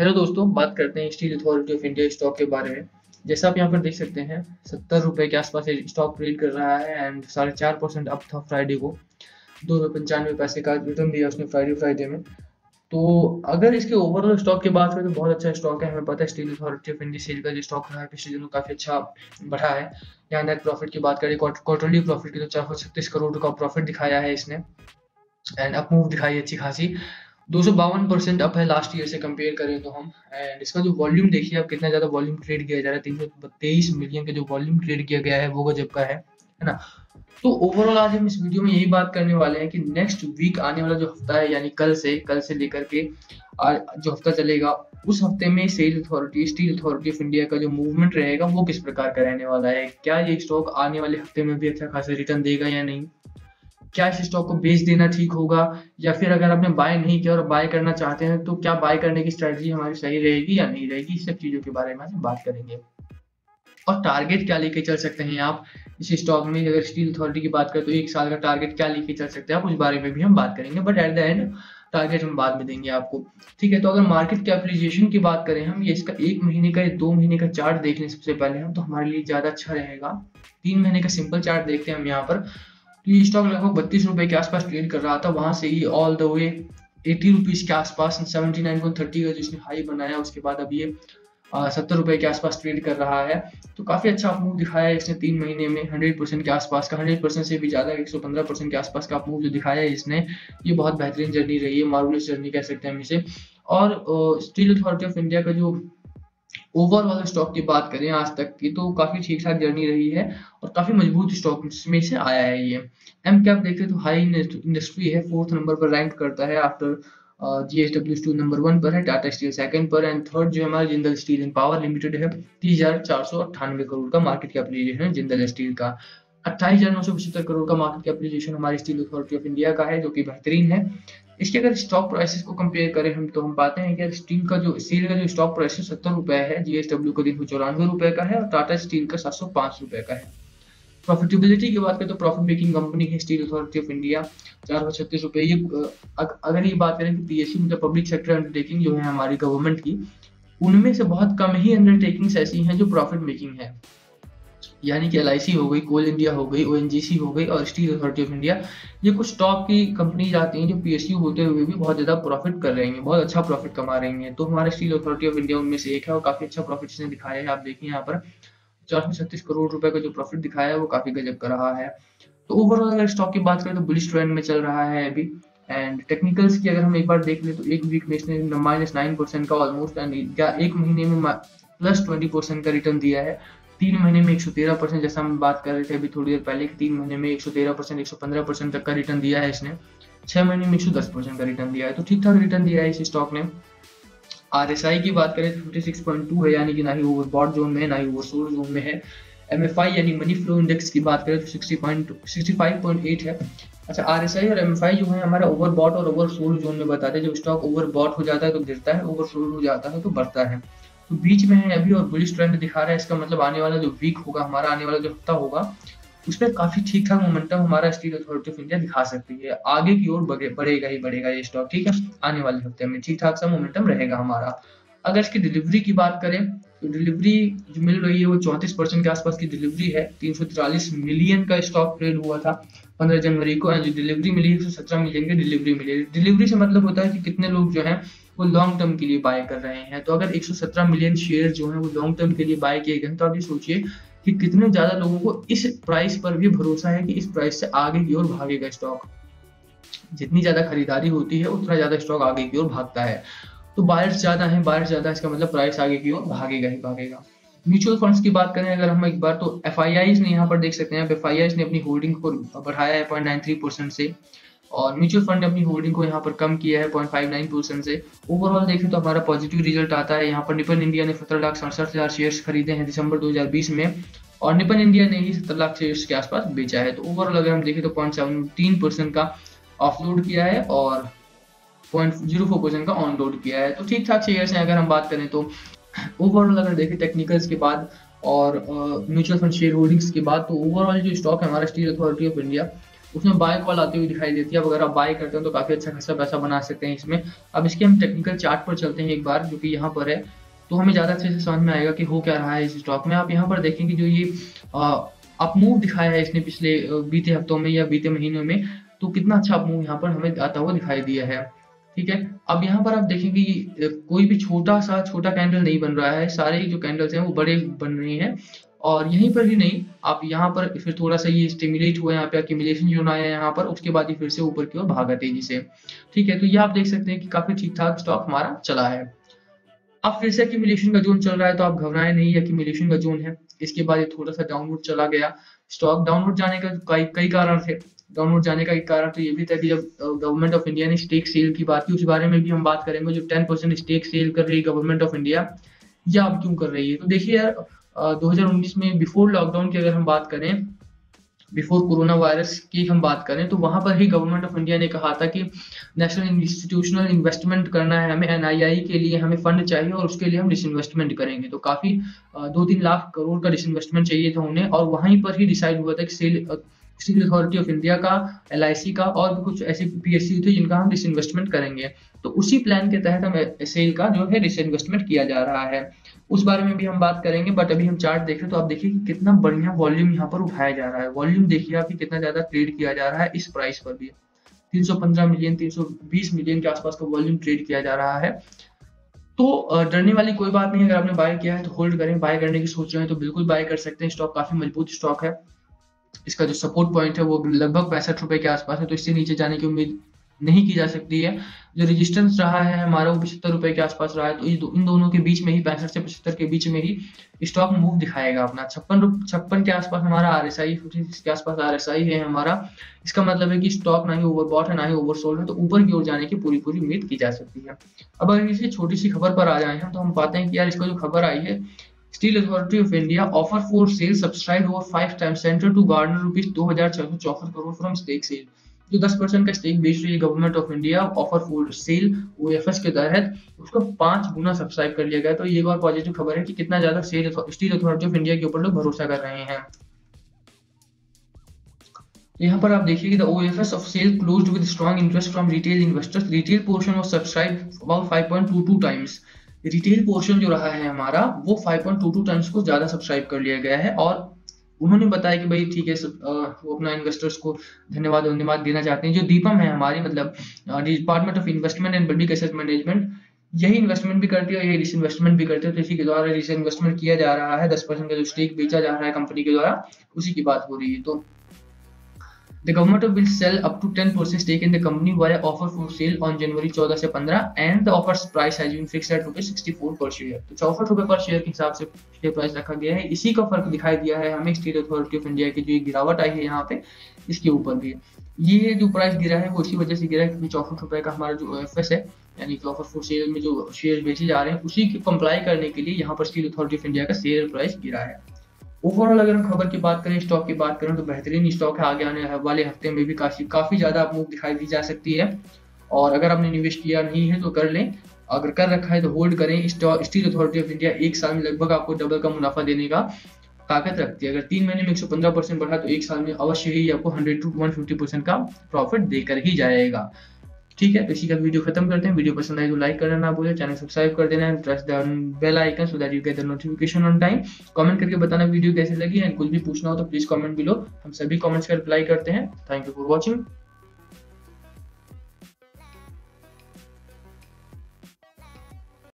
Hello दोस्तों, बात करते हैं steel authority of India stock के बारे में। जैसा आप यहाँ पर देख सकते हैं 70 रुपये के आसपास ये स्टॉक ट्रेड कर रहा है एंड 4.5% अप था। फ्राइडे को 2.95 रुपये का रिटर्न दिया उसने फ्राइडे में। तो अगर इसके ओवरऑल स्टॉक की बात करें तो बहुत अच्छा स्टॉक है। हमें पता है steel authority of India SAIL का जो स्टॉक रहा है पिछले दिनों काफ़ी अच्छा बढ़ा है। यहाँ नेट प्रॉफिट की बात करें, क्वार्टरली प्रॉफिट की तो 436 करोड़ का प्रॉफिट दिखाया है इसने एंड अप मूव दिखाई अच्छी खासी। 252% अप है लास्ट ईयर से कंपेयर करें तो हम। एंड इसका जो वॉल्यूम देखिए आप, कितना ज़्यादा वॉल्यूम ट्रेड किया जा रहा है, 323 मिलियन का जो वॉल्यूम ट्रेड किया गया है वो गजब का है ना। तो ओवरऑल आज हम इस वीडियो में यही बात करने वाले हैं कि नेक्स्ट वीक आने वाला जो हफ्ता है, यानी कल से लेकर के जो हफ्ता चलेगा, उस हफ्ते में स्टील अथॉरिटी ऑफ इंडिया का जो मूवमेंट रहेगा वो किस प्रकार का रहने वाला है। क्या ये स्टॉक आने वाले हफ्ते में भी अच्छा खासा रिटर्न देगा या नहीं, क्या इस स्टॉक को बेच देना ठीक होगा, या फिर अगर आपने बाय नहीं किया और बाय करना चाहते हैं तो क्या बाय करने की स्ट्रेटजी हमारी सही रहेगी या नहीं रहेगी, इस सब चीज़ों के बारे में हम बात करेंगे। और टारगेट क्या लेके चल सकते हैं आप इस स्टॉक में, अगर स्टील अथॉरिटी की बात करें तो 1 साल का टारगेट क्या लेके चल सकते हैं आप, उस बारे में भी हम बात करेंगे। But at the end target हम बाद में देंगे आपको, ठीक है। तो अगर मार्केट कैपिटलाइजेशन की बात करें हम, ये इसका 1 महीने का 2 महीने का चार्ट देखने सबसे पहले हम, तो हमारे लिए ज़्यादा अच्छा रहेगा। 3 महीने का सिंपल चार्ट देखते हैं हम यहाँ पर। तो ये स्टॉक लगभग 32 रुपये के आसपास ट्रेड कर रहा था, वहाँ से ही ऑल द वे 80 रुपीज़ के आसपास 79.30 का जिसने हाई बनाया, उसके बाद अब ये 70 रुपये के आसपास ट्रेड कर रहा है। तो काफ़ी अच्छा मूव दिखाया है इसने 3 महीने में, 100% के आसपास का, 100% से भी ज़्यादा 115% के आसपास का मूव जो दिखाया है इसने, ये बहुत बेहतरीन जर्नी रही है, मार्वलस जर्नी कह सकते हैं हम इसे। और स्टील अथॉरिटी ऑफ इंडिया का जो ओवरऑल स्टॉक की बात करें आज तक की, तो काफ़ी ठीक ठाक जर्नी रही है और काफ़ी मजबूत स्टॉक में से आया है ये। एम कैप देखें तो हाई इंडस्ट्री है, 4th नंबर पर रैंक करता है आफ्टर JSW स्टील नंबर 1 पर है, टाटा स्टील 2nd पर, एंड 3rd जो हमारा Jindal steel and power limited है। 30,498 करोड़ का मार्केट कैपिटलाइजेशन है जिंदल स्टील का। 28,975 करोड़ का मार्केट कैपिटलाइजेशन हमारी स्टील अथॉरिटी ऑफ इंडिया का है, जो कि बेहतरीन है। इसके अगर स्टॉक प्राइसेस को कंपेयर करें हम, तो हम पाते हैं कि सेल का जो स्टॉक प्राइस है 70 रुपये है, JSW का 394 रुपये का है और टाटा स्टील का 705 रुपये का है। प्रॉफिटेबिलिटी की बात करें तो प्रॉफिट मेकिंग कंपनी है स्टील अथॉरिटी ऑफ इंडिया, 436 रुपये। ये अगर ये बात करें कि PSU मतलब पब्लिक सेक्टर अंडरटेकिंग जो है हमारी गवर्नमेंट की, उनमें से बहुत कम ही अंडरटेकिंग्स ऐसी हैं जो प्रॉफिट मेकिंग है, यानी कि LIC हो गई, कोल इंडिया हो गई, ONGC हो गई और स्टील अथॉरिटी ऑफ इंडिया। ये कुछ टॉप की कंपनीज आती हैं जो PSU होते हुए भी बहुत ज़्यादा प्रॉफिट कर रही हैं, बहुत अच्छा प्रॉफिट कमा रही हैं। तो हमारे स्टील अथॉरिटी ऑफ इंडिया उनमें से एक है और काफ़ी अच्छा प्रॉफिट इसने दिखाया है। आप देखिए यहाँ पर 436 करोड़ रुपए का जो प्रॉफिट दिखाया है वो काफ़ी गजब कर रहा है। तो ओवरऑल अगर स्टॉक की बात करें तो बुलिश ट्रेंड में चल रहा है अभी। एंड टेक्निकल्स की अगर हम एक बार देख लें तो 1 वीक में इसने -9% का ऑलमोस्ट, एंड 1 महीने में +20% का रिटर्न दिया है। 3 महीने में 113%, जैसा हम बात कर रहे थे अभी थोड़ी देर पहले, 3 महीने में 113%, 115% तक का रिटर्न दिया है इसने। 6 महीने में 110% का रिटर्न दिया है। तो ठीक ठाक रिटर्न दिया है इस स्टॉक ने। RSI की बात करें तो 56.2 है, यानी कि ना ही ओवरबॉट जोन में है ना ही ओवरसोल्ड जोन में है। MFI यानी मनी फ्लो इंडेक्स की बात करें तो 65.8 है। अच्छा, RSI और MFI जो है हमारा ओवरबॉट और ओवरसोल्ड जोन में बताते हैं। जब स्टॉक ओवरबॉट हो जाता है तो गिरता है, ओवरसोल्ड हो जाता है तो बढ़ता है। तो बीच में है अभी और बुलिश ट्रेंड दिखा रहा है। इसका मतलब आने वाला जो वीक होगा हमारा, आने वाला जो हफ्ता होगा, उसमें काफ़ी ठीक ठाक मोमेंटम हमारा स्टील अथॉरिटी ऑफ इंडिया दिखा सकती है। आगे की ओर बढ़ेगा ही बढ़ेगा ये स्टॉक, ठीक है। आने वाले हफ्ते में ठीक ठाक सा मोमेंटम रहेगा हमारा। अगर इसकी डिलीवरी की बात करें तो डिलीवरी जो मिल रही है वो 34% के आसपास की डिलीवरी है। 343 मिलियन का स्टॉक ट्रेड हुआ था 15 जनवरी को, एंड जो डिलीवरी मिली है 117 मिलियन की डिलीवरी मिली है। डिलीवरी से मतलब होता है कि कितने लोग जो हैं वो लॉन्ग टर्म के लिए बाय कर रहे हैं। तो अगर 117 मिलियन शेयर जो हैं वो लॉन्ग टर्म के लिए बाय किए गए, तो आप ये सोचिए कि कितने ज़्यादा लोगों को इस प्राइस पर भी भरोसा है कि इस प्राइस से आगे की ओर भागेगा स्टॉक। जितनी ज़्यादा खरीदारी होती है उतना ज़्यादा स्टॉक आगे की ओर भागता है। तो बायर्स ज़्यादा है, इसका मतलब प्राइस आगे की ओर भागेगा ही भागेगा। म्यूचुअल फंड्स की बात करें अगर हम एक बार, तो FIIs ने यहाँ पर देख सकते हैं, FIIs ने अपनी होल्डिंग को बढ़ाया है 0.93% से, और म्यूचुअल फंड ने अपनी होल्डिंग को यहाँ पर कम किया है 0.59% से। ओवरऑल देखें तो हमारा पॉजिटिव रिजल्ट आता है। यहाँ पर निपन इंडिया ने 17,67,000 शेयर्स खरीदे हैं दिसंबर 2020 में, और निपन इंडिया ने ही 17 लाख शेयर्स के आसपास बेचा है। तो ओवरऑल अगर हम देखें तो 0.17% का ऑफलोड किया है और 0.04% का ऑनलोड किया है। तो ठीक ठाक शेयर्स हैं अगर हम बात करें तो। ओवरऑल अगर देखें टेक्निकल्स के बाद और म्यूचुअल फंड शेयर होल्डिंग्स के बाद, तो ओवरऑल जो स्टॉक है हमारा स्टील अथॉरिटी ऑफ इंडिया उसमें बाय कॉल आती हुई दिखाई देती है। अब अगर आप बाय करते हो तो काफी अच्छा खासा पैसा बना सकते हैं इसमें। अब इसके हम टेक्निकल चार्ट पर चलते हैं एक बार, जो कि यहाँ पर है, तो हमें ज्यादा अच्छे से समझ में आएगा कि हो क्या रहा है इस स्टॉक में। आप यहाँ पर देखेंगे जो ये अप मूव दिखाया है इसने पिछले बीते हफ्तों में या बीते महीनों में, तो कितना अच्छा अप मूव यहाँ पर हमें आता हुआ दिखाई दिया है, ठीक है। अब यहाँ पर आप देखेंगे कोई भी छोटा कैंडल नहीं बन रहा है, सारे जो कैंडल्स हैं वो बड़े बन रहे हैं। और यहीं पर ही नहीं, आप यहाँ पर फिर थोड़ा सा ये स्टिमुलेट हुआ है, यहाँ पे एक्यूमुलेशन जो आया है यहाँ पर, उसके बाद ही फिर से ऊपर की ओर भागा तेजी से, ठीक है। तो ये आप देख सकते हैं कि काफी ठीक ठाक स्टॉक हमारा चला है। अब फिर से एक्यूमुलेशन का जोन चल रहा है, तो आप घबराएं नहीं, एक्यूमुलेशन का जोन है। इसके बाद ये थोड़ा सा डाउनवर्ड चला गया, स्टॉक डाउनवर्ड जाने का कई कारण थे। डाउनवर्ड जाने का एक कारण तो ये भी था कि जब गवर्नमेंट ऑफ इंडिया ने स्टेक सेल की बात की, उस बारे में भी हम बात करेंगे। जो 10% स्टेक सेल कर रही है गवर्नमेंट ऑफ इंडिया, या अब क्यों कर रही है, तो देखिए यार 2019 में बिफोर लॉकडाउन की अगर हम बात करें, बिफोर कोरोना वायरस की हम बात करें, तो वहां पर ही गवर्नमेंट ऑफ इंडिया ने कहा था कि नेशनल इंस्टीट्यूशनल इन्वेस्टमेंट करना है हमें, NII के लिए हमें फंड चाहिए और उसके लिए हम डिसइन्वेस्टमेंट करेंगे। तो काफी 2-3 लाख करोड़ का डिसइन्वेस्टमेंट चाहिए था उन्हें, और वहीं पर ही डिसाइड हुआ था कि स्टील अथॉरिटी ऑफ इंडिया का, LIC का और भी कुछ ऐसे PSU थे जिनका हम डिसइन्वेस्टमेंट करेंगे। तो उसी प्लान के तहत हम सेल का जो है डिसइन्वेस्टमेंट किया जा रहा है, उस बारे में भी हम बात करेंगे। बट अभी हम चार्ट देखें तो आप देखिए कि कितना बढ़िया वॉल्यूम यहाँ पर उठाया जा रहा है। वॉल्यूम देखिए आप कितना ज्यादा ट्रेड किया जा रहा है इस प्राइस पर भी, 315 मिलियन 320 मिलियन के आसपास का वॉल्यूम ट्रेड किया जा रहा है। तो डरने वाली कोई बात नहीं, अगर आपने बाय किया है तो होल्ड करें, बाय करने की सोच रहे हैं तो बिल्कुल बाय कर सकते हैं। स्टॉक काफी मजबूत स्टॉक है, इसका जो सपोर्ट पॉइंट है वो लगभग 65 रुपए के आसपास है, तो इससे नीचे जाने की उम्मीद नहीं की जा सकती है। जो रेजिस्टेंस रहा है हमारा वो 75 रुपए के आसपास रहा है, तो इन दोनों के बीच में ही, 65 से 75 के बीच में ही स्टॉक मूव दिखाएगा अपना। 56 के आसपास हमारा RSI, 56 के आसपास RSI है हमारा। इसका मतलब है कि स्टॉक ना ही ओवरबॉट है ना ही ओवरसोल्ड है, तो ऊपर की ओर जाने की पूरी उम्मीद की जा सकती है। अब अगर इसी छोटी सी खबर पर आ जाए हम, तो हम पाते हैं कि यार इसका जो खबर आई है, steel authority of India offer for sale subscribe over 5 times centre to garner ₹2664 crore from stake sale. जो 10% का स्टेक बेच रही है government of India offer for sale OFS के तहत, उसको 5 गुना सब्सक्राइब कर लिया गया। तो ये बहुत पॉजिटिव खबर है कि कितना ज्यादा SAIL steel authority of India के ऊपर लोग भरोसा कर रहे हैं। यहाँ पर आप देखिए कि the OFS of SAIL closed with strong interest from retail investors, retail portion was subscribe about 5.22 times. Retail portion जो रहा है हमारा वो 5.22 टाइम्स को ज्यादा सब्सक्राइब कर लिया गया है, और उन्होंने बताया कि भाई ठीक है वो अपना इन्वेस्टर्स को धन्यवाद देना चाहते हैं। जो दीपम है हमारी, मतलब department of investment and public asset management, यही इन्वेस्टमेंट भी करती है और यही डिसइन्वेस्टमेंट भी करते हैं, तो इसी के द्वारा डिसइन्वेस्टमेंट किया जा रहा है। 10% का जो स्टेक बेचा जा रहा है कंपनी के द्वारा, उसी की बात हो रही है। तो The government will sell up to 10% stake in the company via offer for sale on January 14 से 15 and the offer's price has been fixed at ₹64 per share। तो ₹64 पर शेयर के हिसाब से शेयर प्राइस रखा गया है। इसी का फर्क दिखाई दिया है हमें स्टील अथॉरिटी ऑफ इंडिया की, जो एक गिरावट आई है यहाँ पे इसके ऊपर भी। ये जो प्राइस गिरा है वो इसी वजह से गिरा है क्योंकि ₹64 का हमारा जो OFS है, यानी कि ऑफर फॉर सेल में जो शेयर बेचे जा रहे हैं, उसी की कंप्लाई करने के लिए यहाँ पर स्टील अथॉरिटी ऑफ इंडिया का शेयर प्राइस गिरा है। ओवरऑल अगर हम खबर की बात करें, स्टॉक की बात करें, तो बेहतरीन स्टॉक है। आगे आने वाले हफ्ते में भी काफी ज्यादा मूव दिखाई दी जा सकती है, और अगर आपने निवेश किया नहीं है तो कर लें, अगर कर रखा है तो होल्ड करें। स्टील अथॉरिटी ऑफ इंडिया 1 साल में लगभग आपको डबल का मुनाफा देने का ताकत रखती है। अगर 3 महीने में 115% बढ़ा तो 1 साल में अवश्य ही आपको 100 to 150% का प्रॉफिट देकर ही जाएगा, ठीक है। तो इसी का वीडियो खत्म करते हैं। वीडियो पसंद आए तो लाइक करना ना भूलें, चैनल सब्सक्राइब कर देना and press the bell icon so that you get the notification on time. Comment करके बताना वीडियो कैसी लगी, एंड कुछ भी पूछना हो तो प्लीज कमेंट बिलो, हम सभी कमेंट्स का रिप्लाई करते हैं। Thank you for watching.